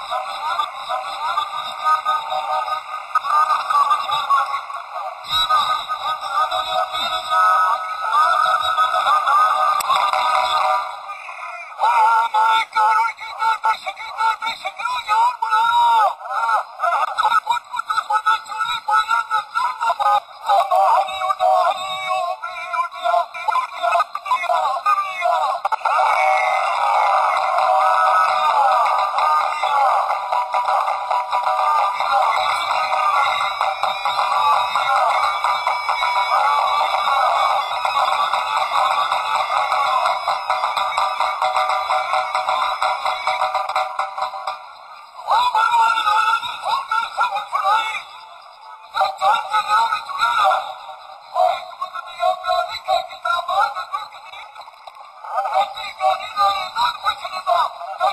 I'm not